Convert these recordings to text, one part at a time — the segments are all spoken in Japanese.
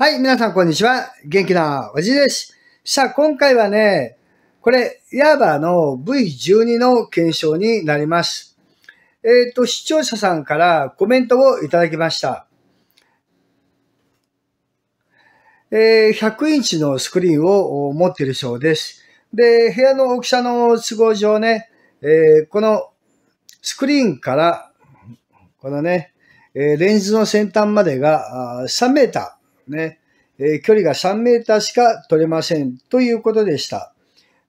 はい、皆さんこんにちは。元気なおじいです。さあ、今回はね、これ、ヤーバーの V12 の検証になります。視聴者さんからコメントをいただきました。100インチのスクリーンを持っているそうです。で、部屋の大きさの都合上ね、このスクリーンから、このね、レンズの先端までが3メーター。ね、距離が3メーターしか取れませんということでした。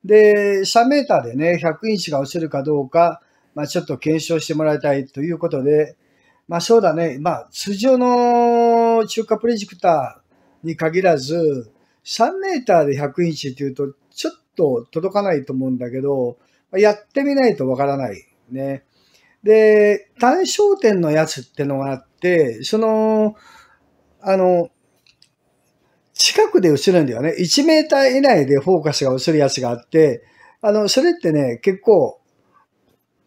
で、3メーターでね、100インチが映るかどうか、ちょっと検証してもらいたいということで、そうだね、通常の中華プロジェクターに限らず、3メーターで100インチっていうと、ちょっと届かないと思うんだけど、やってみないとわからない。ね。で、単焦点のやつってのがあって、近くで映るんだよね。1メーター以内でフォーカスが映るやつがあって、それってね、結構、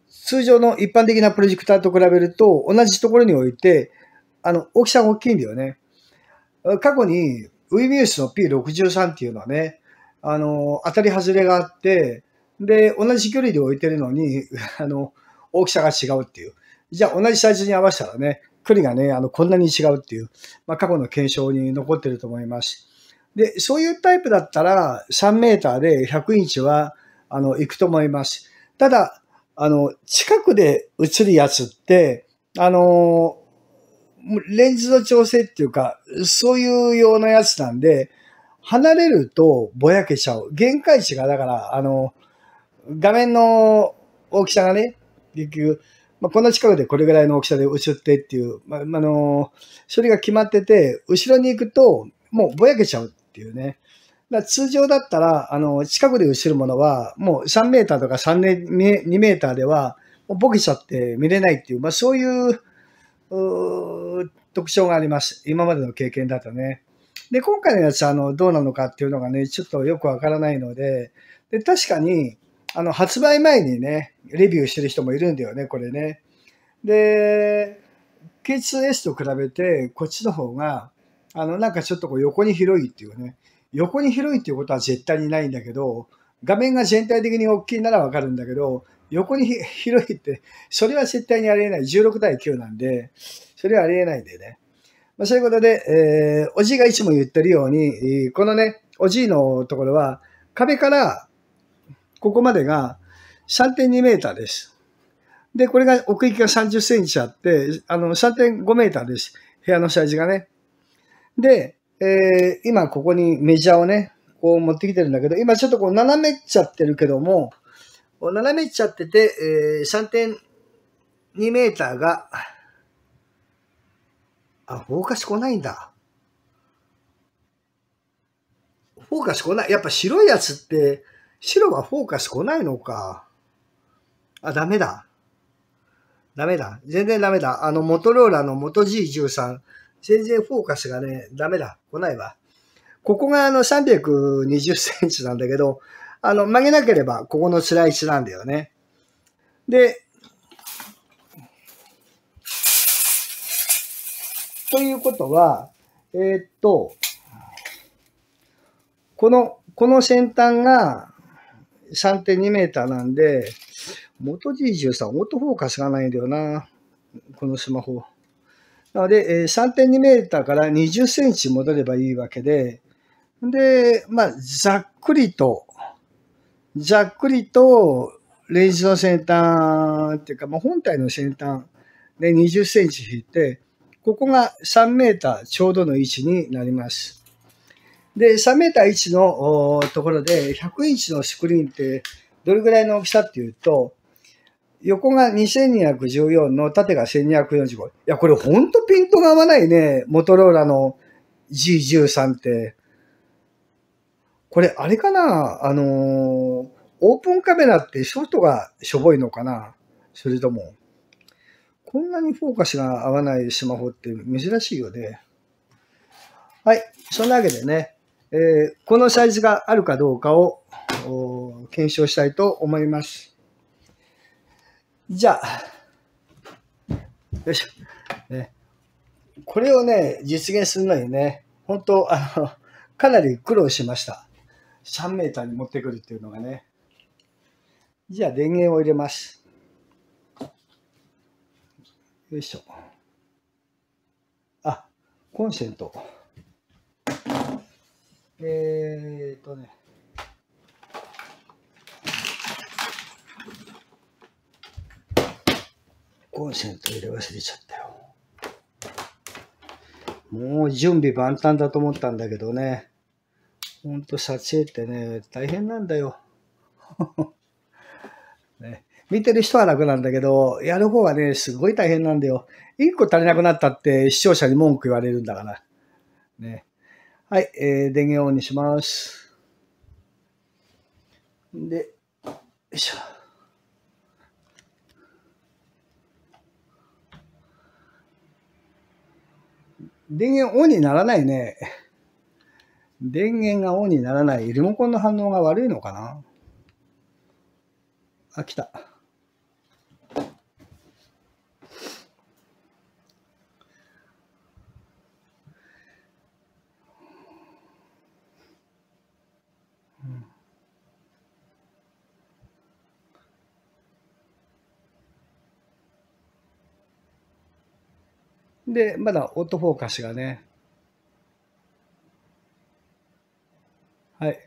通常の一般的なプロジェクターと比べると、同じところに置いて、大きさが大きいんだよね。過去に、VBS の P63 っていうのはね、当たり外れがあって、で、同じ距離で置いてるのに、大きさが違うっていう。じゃあ、同じサイズに合わせたらね、距離がね、こんなに違うっていう、過去の検証に残ってると思います。で、そういうタイプだったら、3メーターで100インチは、行くと思います。ただ、近くで映るやつって、レンズの調整っていうか、そういう用のやつなんで、離れるとぼやけちゃう。限界値が、だから、画面の大きさがね、結局、この近くでこれぐらいの大きさで映ってっていう、それが決まってて、後ろに行くと、もうぼやけちゃうっていうね。だ通常だったら、近くで映るものは、もう3メーターとか2メーターでは、ぼけちゃって見れないっていう、そういう、特徴があります。今までの経験だとね。で、今回のやつは、どうなのかっていうのがね、ちょっとよくわからないので、で、確かに、発売前にね、レビューしてる人もいるんだよね、これね。で、K2S と比べて、こっちの方が、なんかちょっとこう横に広いっていうね。横に広いっていうことは絶対にないんだけど、画面が全体的に大きいならわかるんだけど、横に広いって、それは絶対にありえない。16対9なんで、それはありえないんでね。そういうことで、おじいがいつも言ってるように、このね、おじいのところは、壁から、ここまでが 3.2 メーターです。で、これが奥行きが30センチあって、3.5 メーターです。部屋のサイズがね。で、今ここにメジャーをね、こう持ってきてるんだけど、今ちょっとこう斜めっちゃってるけども、斜めっちゃってて、3.2 メーターが、フォーカス来ないんだ。フォーカス来ない。やっぱ白いやつって、白はフォーカス来ないのか。ダメだ。ダメだ。全然ダメだ。モトローラの元 G13。全然フォーカスがね、ダメだ。来ないわ。ここが320センチなんだけど、曲げなければ、ここのスライスなんだよね。で、ということは、この先端が、3.2 メーターなんで、元 G13 オートフォーカスがないんだよな。このスマホ。なので、3.2 メーターから20センチ戻ればいいわけで、で、ざっくりと、レンズの先端っていうか、本体の先端で20センチ引いて、ここが3メーターちょうどの位置になります。で、3メーター1のところで、100インチのスクリーンって、どれぐらいの大きさっていうと、横が2214の縦が1245。いや、これほんとピントが合わないね。モトローラの G13 って。これ、あれかなオープンカメラってソフトがしょぼいのかな、それとも。こんなにフォーカスが合わないスマホって珍しいよね。はい。そんなわけでね。このサイズがあるかどうかを検証したいと思います。じゃあ、よいしょ。これをね、実現するのにね、本当かなり苦労しました。シャンメーターに持ってくるっていうのがね。じゃあ電源を入れます。よいしょ。あ、コンセント。ね。コンセント入れ忘れちゃったよ。もう準備万端だと思ったんだけどね。ほんと撮影ってね、大変なんだよ。ね、見てる人は楽なんだけど、やる方はね、すごい大変なんだよ。一個足りなくなったって視聴者に文句言われるんだから。ね、はい、電源オンにします。で、よいしょ。電源オンにならないね。電源がオンにならない。リモコンの反応が悪いのかな？あ、来た。うん、で、まだオートフォーカスがね。はい。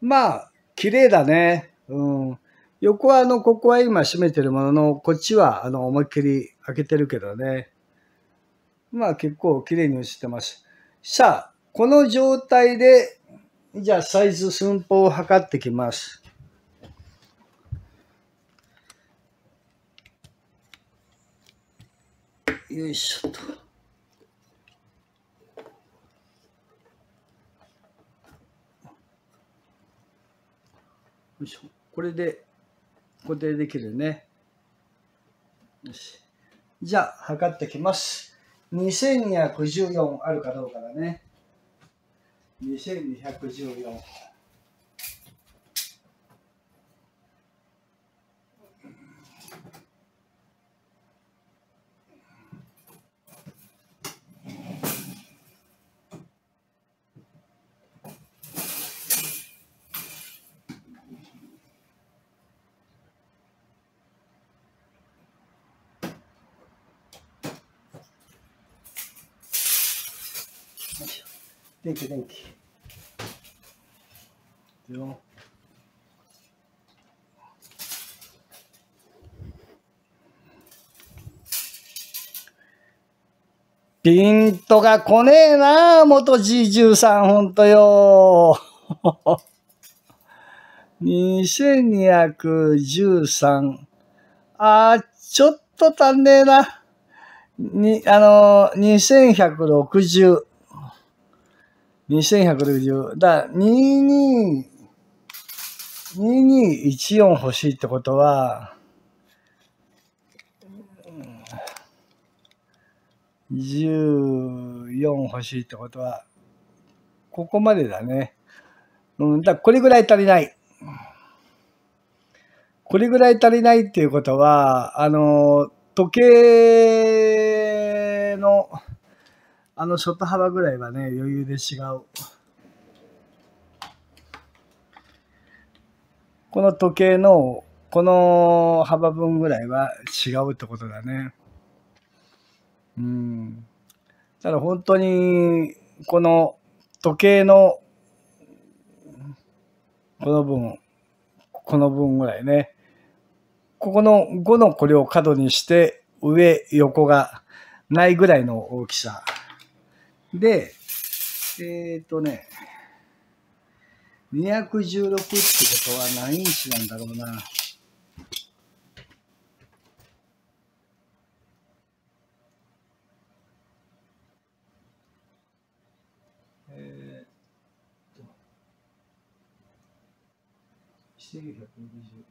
まあ、綺麗だね。うん。横はここは今閉めてるものの、こっちは思いっきり開けてるけどね。まあ結構綺麗に映ってます。さあ、この状態で、じゃあサイズ寸法を測ってきます。よいしょと。よいしょ。これで固定できるね。よし。じゃあ、測ってきます。2214あるかどうかだね。2214。電気。ピントが来ねえなあ、元 G13、ほんとよ。2213。あ、ちょっと足んねえな。2160。2160。だ、2214欲しいってことは、14欲しいってことは、ここまでだね。うん、だ、これぐらい足りない。これぐらい足りないっていうことは、時計の、外幅ぐらいはね、余裕で違う。この時計の、この幅分ぐらいは違うってことだね。うん。ただ本当に、この時計の、この分ぐらいね。ここの5のこれを角にして、上、横がないぐらいの大きさ。で、216ってことは何インチなんだろうな。1960。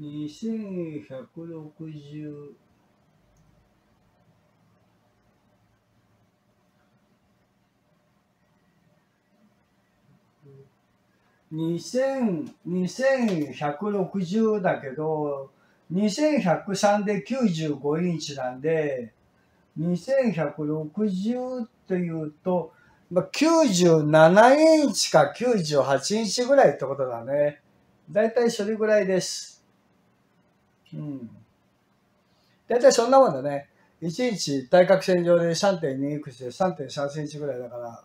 2160。2160だけど、2103で95インチなんで、2160というと、97インチか98インチぐらいってことだね。だいたいそれぐらいです。うん。だいたいそんなもんだね。1インチ対角線上で 3.2 いくつで 3.3 センチぐらいだから、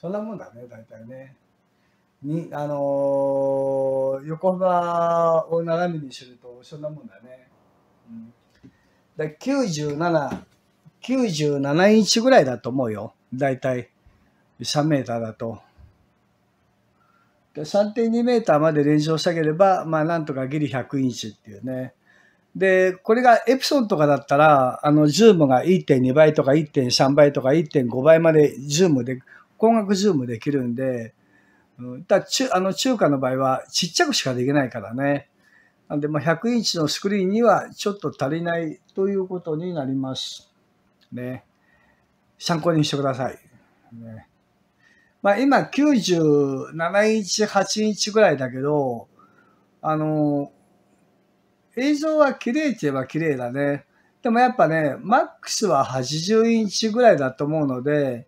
そんなもんだね、だいたいね。横幅を斜めにするとそんなもんだね。うん、だ97インチぐらいだと思うよ。だいたい3メーターだと。3.2 メーターまで連想下げれば、まあなんとかギリ100インチっていうね。で、これがエプソンとかだったら、ズームが 1.2 倍とか 1.3 倍とか 1.5 倍までズームで、光学ズームできるんで、中華の場合はちっちゃくしかできないからね。なんで、100インチのスクリーンにはちょっと足りないということになります。ね。参考にしてください。ね、今、97インチ、8インチぐらいだけど、映像は綺麗って言えば綺麗だね。でもやっぱね、マックスは80インチぐらいだと思うので、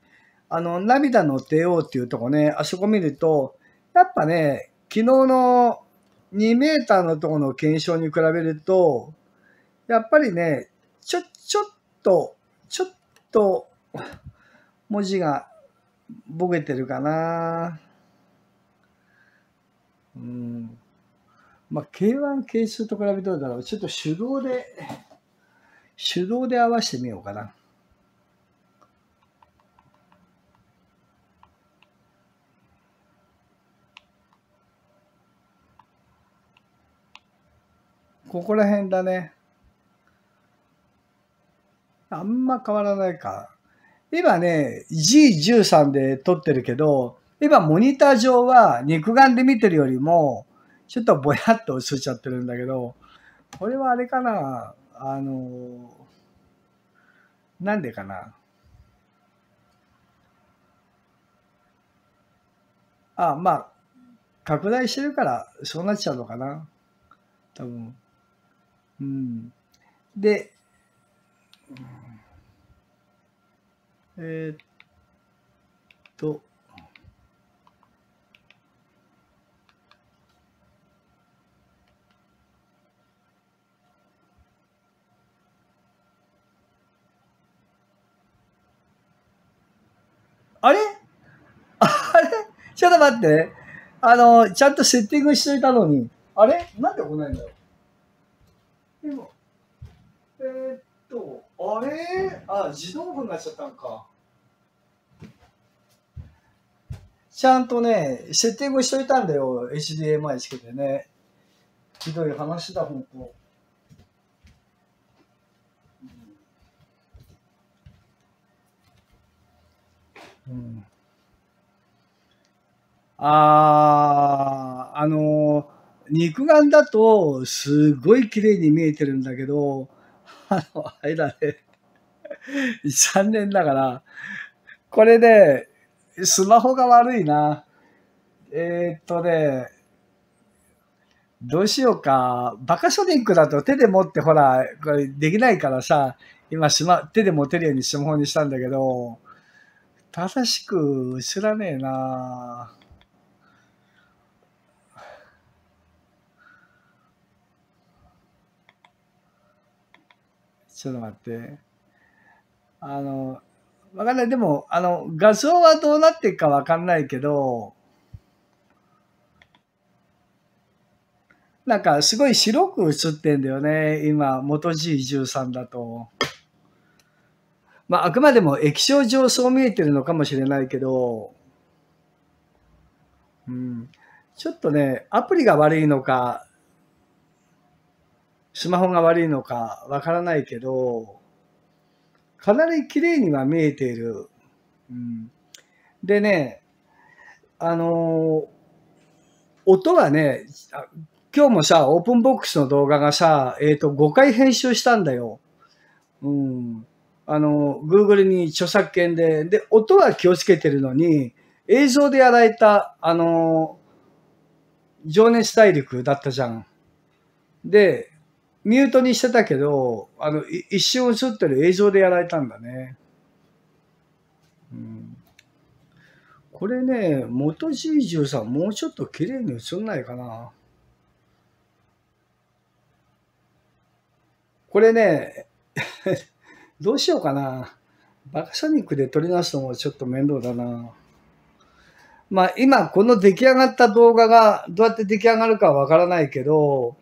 涙の帝王っていうとこね、あそこ見ると、やっぱね、昨日の2メーターのとこの検証に比べると、やっぱりね、ちょっと、文字がボケてるかな。うん。K1、K2 と比べてどうだろう。ちょっと手動で合わせてみようかな。ここら辺だね。あんま変わらないか。今ね、G13 で撮ってるけど、今モニター上は肉眼で見てるよりも、ちょっとぼやっと映っちゃってるんだけど、これはあれかな、なんでかな。拡大してるからそうなっちゃうのかな。多分。うん、で、あれちょっと待って。ちゃんとセッティングしといたのに。あれなんで来ないんだろう。でも、自動オフになっちゃったのか。ちゃんとね、セッティングしといたんだよ。HDMI つけてね。ひどい話だ、ほんと。うん、肉眼だとすごい綺麗に見えてるんだけど、あれだね。残念ながら、これね、スマホが悪いな。どうしようか。バカソニックだと手で持ってほら、これできないからさ、今手で持てるようにスマホにしたんだけど、正しく映らねえな。ちょっと待って。わかんない。でも、画像はどうなっていくかわかんないけど、なんかすごい白く映ってんだよね。今、元 G13 だと。あくまでも液晶上そう見えてるのかもしれないけど、うん、ちょっとね、アプリが悪いのか、スマホが悪いのかわからないけど、かなり綺麗には見えている。うん、でね、音はね、今日もさ、オープンボックスの動画がさ、5回編集したんだよ。うん。Google に著作権で、音は気をつけてるのに、映像でやられた、情熱大陸だったじゃん。で、ミュートにしてたけど、一瞬映ってる映像でやられたんだね。うん、これね、元 G13 もうちょっと綺麗に映んないかな。これね、どうしようかな。バカソニックで撮り直すのもちょっと面倒だな。まあ今この出来上がった動画がどうやって出来上がるかわからないけど、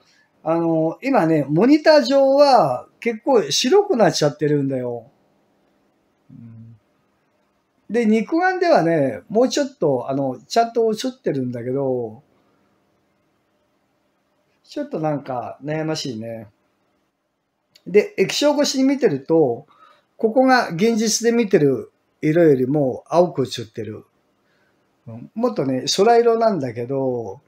今ね、モニター上は結構白くなっちゃってるんだよ。で、肉眼ではね、もうちょっとちゃんと映ってるんだけど、ちょっとなんか悩ましいね。で、液晶越しに見てると、ここが現実で見てる色よりも青く映ってる。もっとね、空色なんだけど、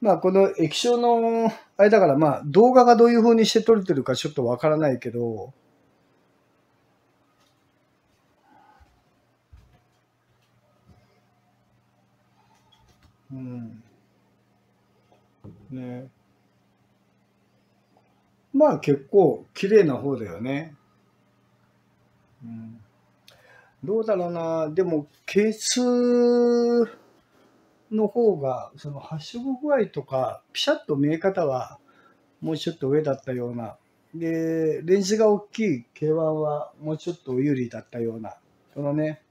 まあこの液晶のあれだから、まあ動画がどういう風にして撮れてるかちょっとわからないけど、ね、まあ結構綺麗な方だよね。どうだろうな。でも K2 の方がその発色具合とかピシャッと見え方はもうちょっと上だったような。で、レンズが大きい K1 はもうちょっと有利だったような。このね、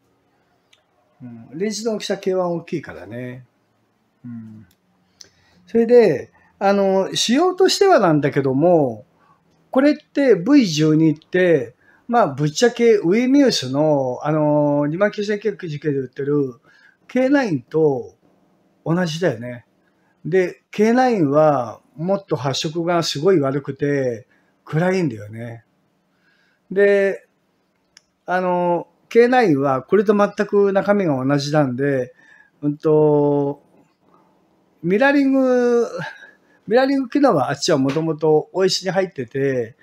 レンズの大きさ K1 大きいからね。それで、仕様としてはなんだけども、これって V12 って、まあ、ぶっちゃけウィミュースの、29999で売ってる K9 と同じだよね。で、K9 はもっと発色がすごい悪くて暗いんだよね。で、K9 はこれと全く中身が同じなんで、ミラーリング機能はあっちはもともと OS に入ってて、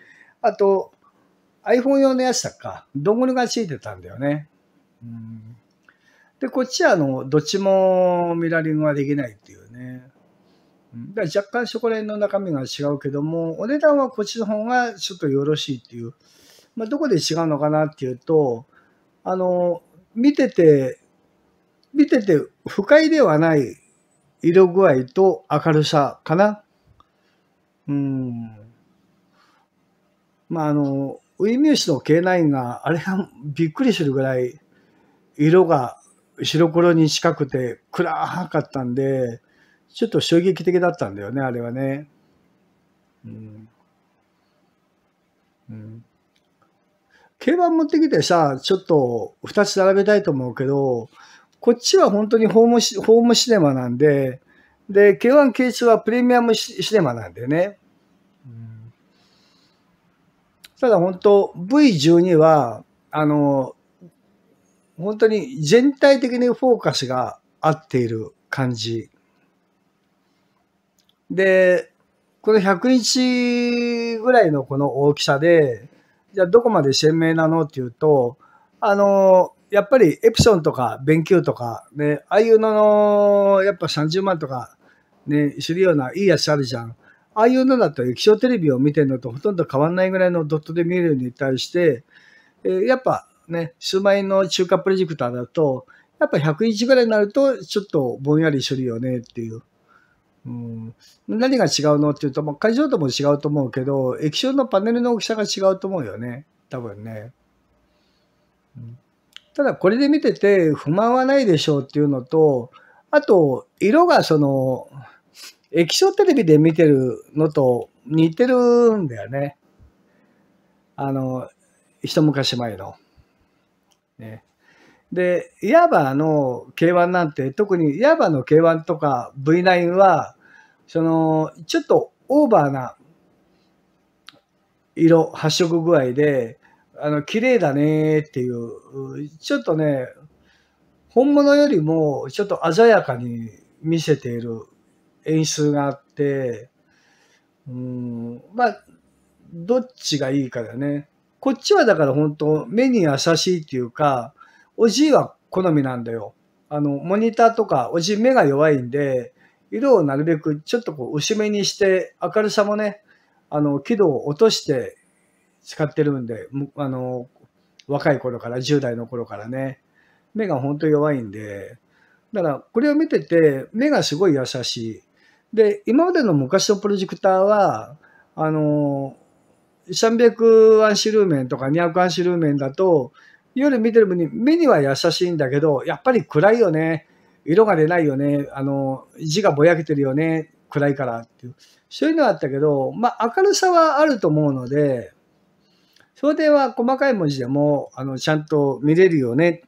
あと、iPhone 用のやつだっか、ドングルがついてたんだよね。で、こっちはどっちもミラーリングはできないっていうね。だから若干そこら辺の中身が違うけども、お値段はこっちの方がちょっとよろしいっていう。まあ、どこで違うのかなっていうと、見てて不快ではない色具合と明るさかな。まあウィミュースの K9 が、あれがびっくりするぐらい、色が白黒に近くて暗かったんで、ちょっと衝撃的だったんだよね、あれはね。K1 持ってきてさ、ちょっと2つ並べたいと思うけど、こっちは本当にホームシネマなんで、で、K1、K2 はプレミアムシネマなんでね。ただ本当 V12 は本当に全体的にフォーカスが合っている感じで、この100インチぐらいのこの大きさで、じゃあどこまで鮮明なのっていうと、やっぱりエプソンとかベンキューとかね、ああいうのやっぱ30万とかねするようないいやつあるじゃん。ああいうのだと液晶テレビを見てるのとほとんど変わんないぐらいのドットで見るに対して、やっぱね、数万円の中華プロジェクターだと、やっぱ100インチぐらいになるとちょっとぼんやりするよねっていう。何が違うのっていうと、まあ、解像度も違うと思うけど、液晶のパネルの大きさが違うと思うよね。多分ね。ただこれで見てて不満はないでしょうっていうのと、あと、色が液晶テレビで見てるのと似てるんだよね。一昔前の。ね、で、いわばの K1 なんて、特にいわばの K1 とか V9 は、ちょっとオーバーな色、発色具合で、綺麗だねっていう、ちょっとね、本物よりもちょっと鮮やかに見せている演出があって、まあ、どっちがいいかだよね。こっちはだから本当、目に優しいっていうか、おじいは好みなんだよ。モニターとか、おじい目が弱いんで、色をなるべくちょっとこう薄めにして、明るさもね、輝度を落として使ってるんで、若い頃から、10代の頃からね、目が本当に弱いんで、だからこれを見てて、目がすごい優しい。で、今までの昔のプロジェクターは、300アンシュルーメンとか200アンシュルーメンだと、夜見てる分に目には優しいんだけど、やっぱり暗いよね。色が出ないよね。字がぼやけてるよね。暗いからっていう。そういうのはあったけど、まあ明るさはあると思うので、その点は細かい文字でも、ちゃんと見れるよね。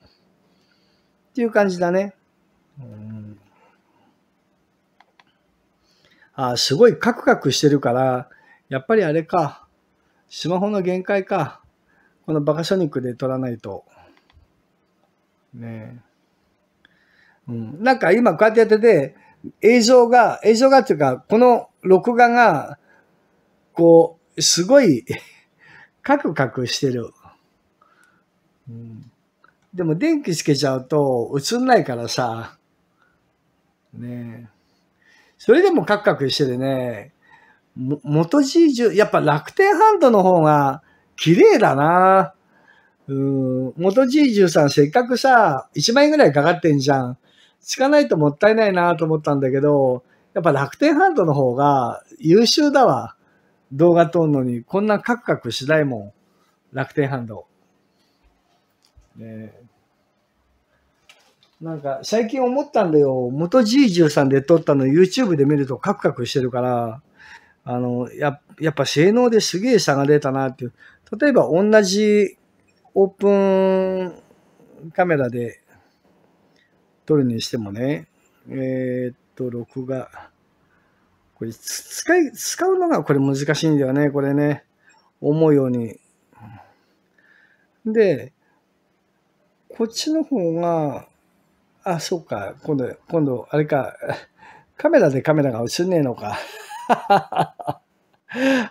っていう感じだね。あ、すごいカクカクしてるから、やっぱりあれか。スマホの限界か。このバカソニックで撮らないと。ねえ。なんか今こうやってやってて、映像がっていうか、この録画が、こう、すごい、カクカクしてる。でも電気つけちゃうと映んないからさ。ねえ。それでもカクカクしてるね。元 G10、やっぱ楽天ハンドの方が綺麗だな。元 G13 せっかくさ、1万円ぐらいかかってんじゃん。つかないともったいないなと思ったんだけど、やっぱ楽天ハンドの方が優秀だわ。動画撮るのにこんなカクカクしないもん。楽天ハンド。ね、なんか最近思ったんだよ。元 G13 で撮ったの YouTube で見るとカクカクしてるから、やっぱ性能ですげえ差が出たなっていう。例えば同じオープンカメラで撮るにしてもね、録画。これ使うのがこれ難しいんだよね、これね。思うように。で、こっちの方が、あ、そうか、今度、あれか、カメラが映んねえのか。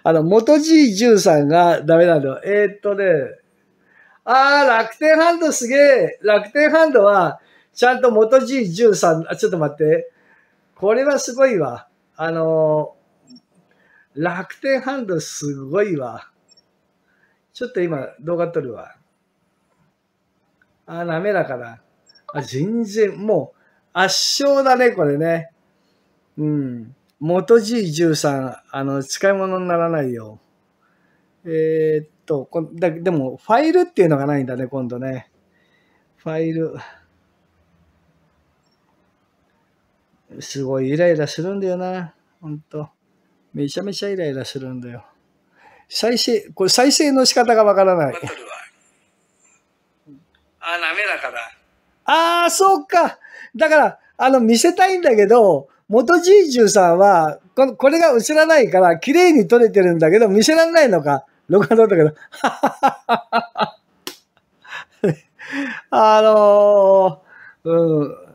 元 G13 がダメなんだよ。楽天ハンドすげえ。楽天ハンドは、ちゃんと元 G13、ちょっと待って。これはすごいわ。楽天ハンドすごいわ。ちょっと今、動画撮るわ。あ、滑らかだ。あ、全然、もう、圧勝だね、これね。元 G13、使い物にならないよ。でも、ファイルっていうのがないんだね、今度ね。ファイル。すごいイライラするんだよな。ほんと。めちゃめちゃイライラするんだよ。再生の仕方がわからない。あ、滑らかだ。ああ、そうか。だから、見せたいんだけど、元 G13 は、これが映らないから、綺麗に撮れてるんだけど、見せられないのか。録画撮ったけど。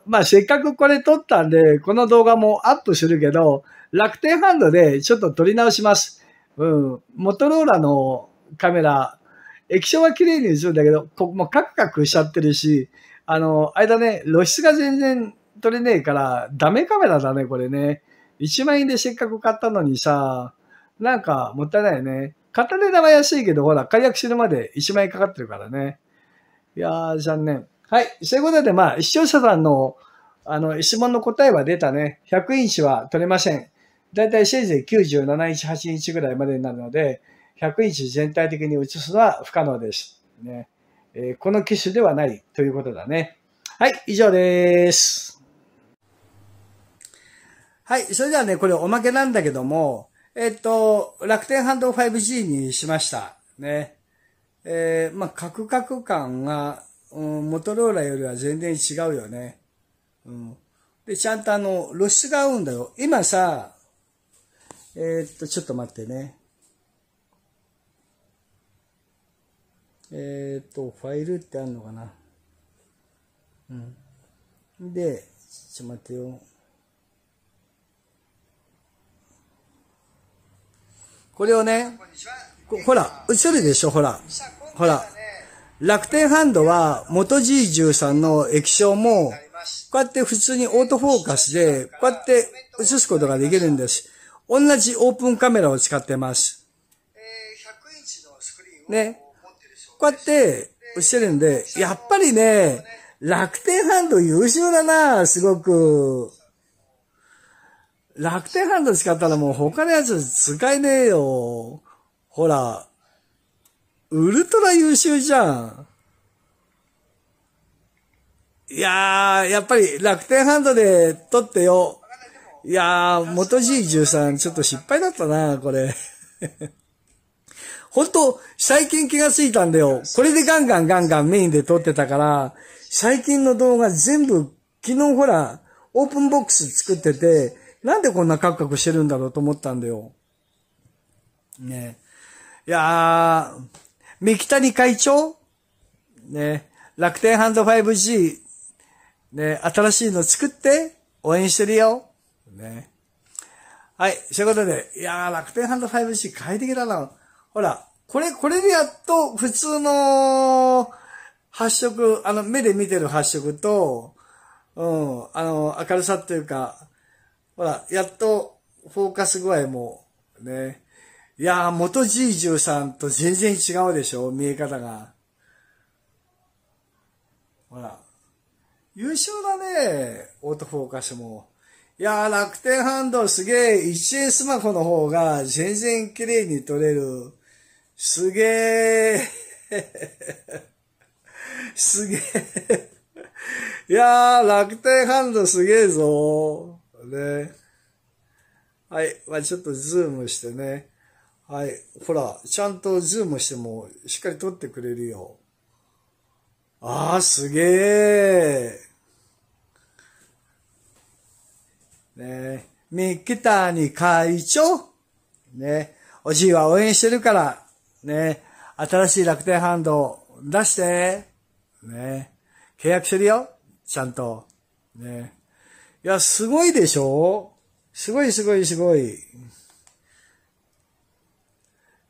まあ、せっかくこれ撮ったんで、この動画もアップするけど、楽天ハンドでちょっと撮り直します。モトローラのカメラ、液晶は綺麗に映るんだけど、もうカクカクしちゃってるし、間ね、露出が全然、取れねえから、ダメカメラだね、これね。1万円でせっかく買ったのにさ、なんか、もったいないよね。片値段は安いけど、ほら、解約するまで1万円かかってるからね。いやー、残念。はい。そういうことで、まあ、視聴者さんの、質問の答えは出たね。100インチは取れません。だいたいせいぜい97インチ、8インチぐらいまでになるので、100インチ全体的に映すのは不可能です。ね。この機種ではないということだね。はい。以上です。はい。それではね、これおまけなんだけども、楽天ハンド 5G にしました。ね。まあ、カクカク感が、モトローラよりは全然違うよね。で、ちゃんと露出が合うんだよ。今さ、ちょっと待ってね。ファイルってあるのかな。で、ちょっと待ってよ。これをね、ほら、映るでしょ、ほら。ほら。楽天ハンドは、元 G13 の液晶も、こうやって普通にオートフォーカスで、こうやって映すことができるんです。同じオープンカメラを使ってます。ね。こうやって、おっしゃるんで、やっぱりね、楽天ハンド優秀だな、すごく。楽天ハンド使ったらもう他のやつ使えねえよ。ほら、ウルトラ優秀じゃん。いやー、やっぱり楽天ハンドで撮ってよ。いやー、元 G13 ちょっと失敗だったな、これ。ほんと、最近気がついたんだよ。これでガンガンメインで撮ってたから、最近の動画全部、昨日ほら、オープンボックス作ってて、なんでこんなカクカクしてるんだろうと思ったんだよ。ね。いやー、三木谷会長ね、楽天ハンド 5G、ね、新しいの作って、応援してるよ。ね。はい、そういうことで、いやー、楽天ハンド 5G 快適だな。ほら、これでやっと普通の発色、目で見てる発色と、うん、明るさっていうか、ほら、やっとフォーカス具合も、ね。いやー、元 G13 と全然違うでしょ、見え方が。ほら、優秀だね、オートフォーカスも。いやー、楽天ハンドすげー、1円スマホの方が全然綺麗に撮れる。すげー。すげー。いやー、楽天ハンドすげーぞー。ね。はい。まあ、ちょっとズームしてね。はい。ほら、ちゃんとズームしてもしっかり撮ってくれるよ。あー、すげー。ね、三木谷会長ね、おじいは応援してるから、ね、新しい楽天ハンド出して、ね、契約してるよ、ちゃんと。ね。いや、すごいでしょ？すごい。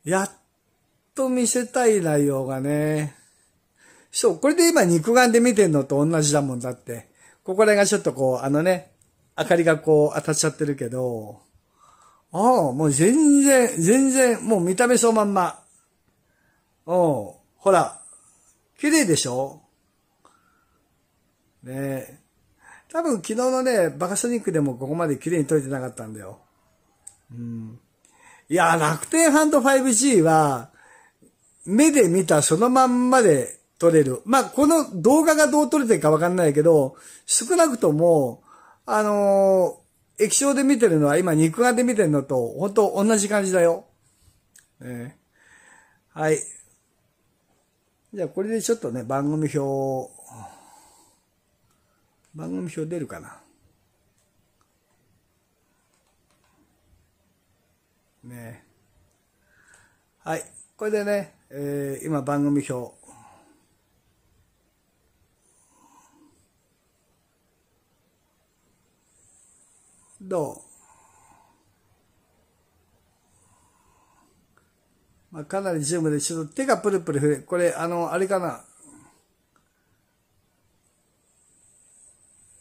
やっと見せたい内容がね。そう、これで今肉眼で見てんのと同じだもんだって。ここら辺がちょっとこう、ね、明かりがこう当たっちゃってるけど、ああ、もう全然、もう見た目そのまんま。うん、ほら、綺麗でしょ？ねえ。多分昨日のね、バカソニックでもここまで綺麗に撮れてなかったんだよ。うん。いや、楽天ハンド 5G は、目で見たそのまんまで撮れる。まあ、この動画がどう撮れてるかわかんないけど、少なくとも、液晶で見てるのは今肉眼で見てるのとほんと同じ感じだよ。ね、はい。じゃあこれでちょっとね、番組表出るかな。ね。はい。これでね、今番組表。どう？まあ、かなりズームでちょっと手がプルプル触れ、これあれかな、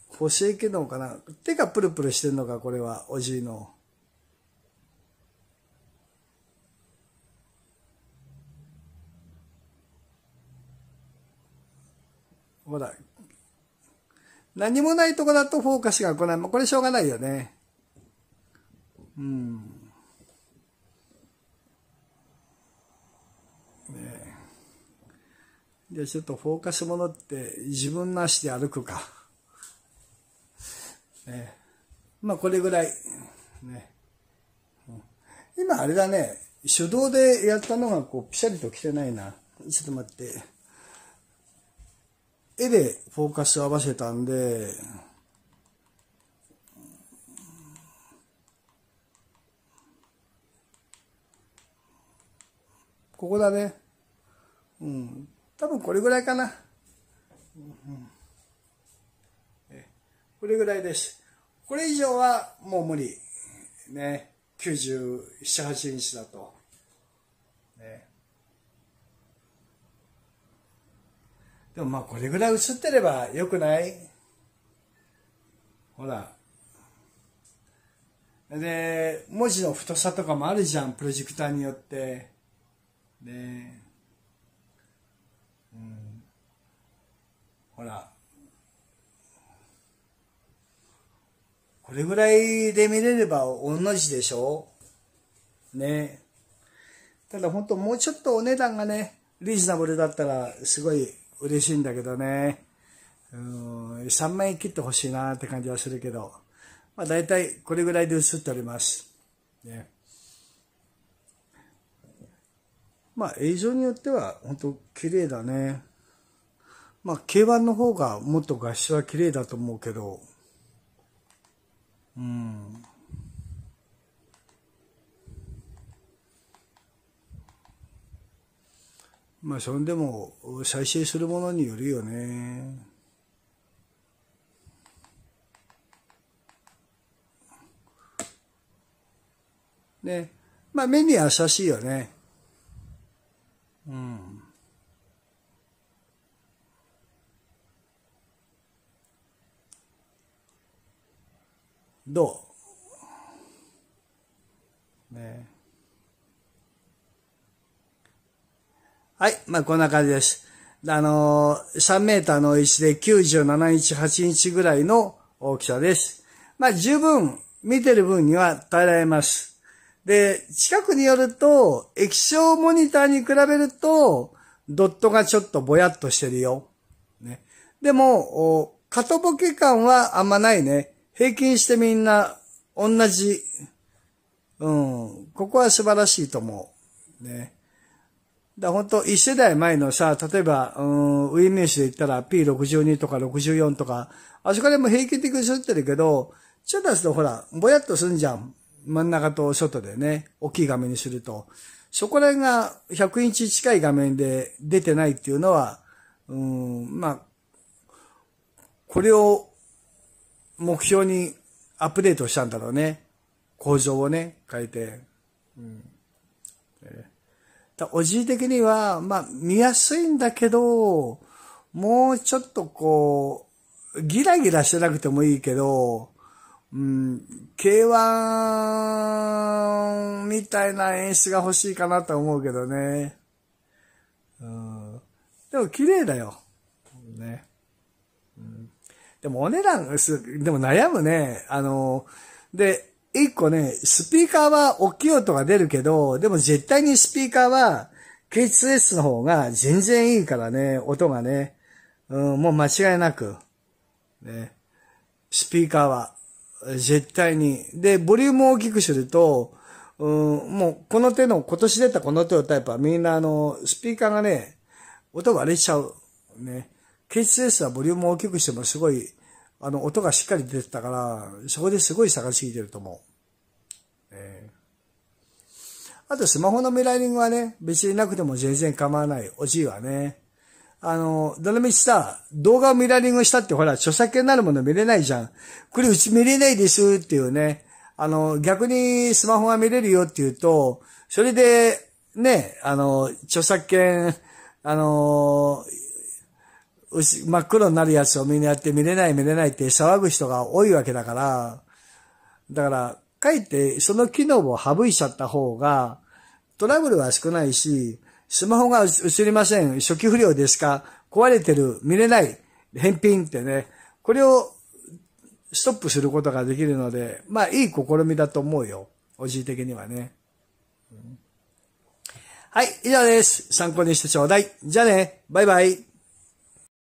補正機能かな、手がプルプルしてるのか、これはおじいの。ほら。何もないとこだとフォーカスが来ない。まあ、これしょうがないよね。うん。ね、じゃあちょっとフォーカス戻って自分の足で歩くか。ね、まあこれぐらい。ね、うん、今あれだね。手動でやったのがこうピシャリと来てないな。ちょっと待って。絵でフォーカスを合わせたんで、ここだね。うん。多分これぐらいかな。うん、これぐらいです。これ以上はもう無理。ね。97、8インチだと。ね。でもまあこれぐらい映ってればよくない？ほら。で、文字の太さとかもあるじゃん、プロジェクターによって。ねえ。ほら、これぐらいで見れれば同じでしょね。ただ本当もうちょっとお値段がね、リーズナブルだったらすごい嬉しいんだけどね。3万円切ってほしいなって感じはするけど、まあ大体これぐらいで映っております。ね。まあ映像によっては本当綺麗だね。まあ K1 の方がもっと画質は綺麗だと思うけど、うん。まあそれでも再生するものによるよね。ね、まあ目に優しいよね。うん。どう？ね。はい、まあこんな感じです。3メーターの位置で97インチ、8インチぐらいの大きさです。まあ十分見てる分には耐えられます。で、近くによると、液晶モニターに比べると、ドットがちょっとぼやっとしてるよ。ね。でも、片ぼけ感はあんまないね。平均してみんな同じ。うん。ここは素晴らしいと思う。ね。だからほんと、一世代前のさ、例えば、ウィンメッシュで言ったら P62 とか64とか、あそこでも平均的にすってるけど、ちょっと出すとほら、ぼやっとすんじゃん。真ん中と外でね、大きい画面にすると、そこら辺が100インチ近い画面で出てないっていうのは、まあ、これを目標にアップデートしたんだろうね。構造をね、変えて。おじい的には、まあ、見やすいんだけど、もうちょっとこう、ギラギラしてなくてもいいけど、K1 みたいな演出が欲しいかなと思うけどね。でも綺麗だよ。ね。でもお値段、でも悩むね。で、一個ね、スピーカーは大きい音が出るけど、でも絶対にスピーカーは K2S の方が全然いいからね、音がね。もう間違いなく。ね。スピーカーは。絶対に。で、ボリュームを大きくすると、もうこの手の、今年出たこの手のタイプはみんなスピーカーがね、音割れちゃう。ね。K2S はボリュームを大きくしてもすごい、音がしっかり出てたから、そこですごい差がついてると思う。あとスマホのミラーリングはね、別になくても全然構わない。おじいはね。どのみちさ、動画をミラーリングしたってほら、著作権になるもの見れないじゃん。これうち見れないですっていうね。逆にスマホが見れるよっていうと、それで、ね、著作権、真っ黒になるやつをみんなやって見れないって騒ぐ人が多いわけだから、だから、かえってその機能を省いちゃった方が、トラブルは少ないし、スマホが映りません。初期不良ですか？壊れてる。見れない。返品ってね。これをストップすることができるので、まあいい試みだと思うよ。おじい的にはね。はい、以上です。参考にしてちょうだい。じゃあね。バイバイ。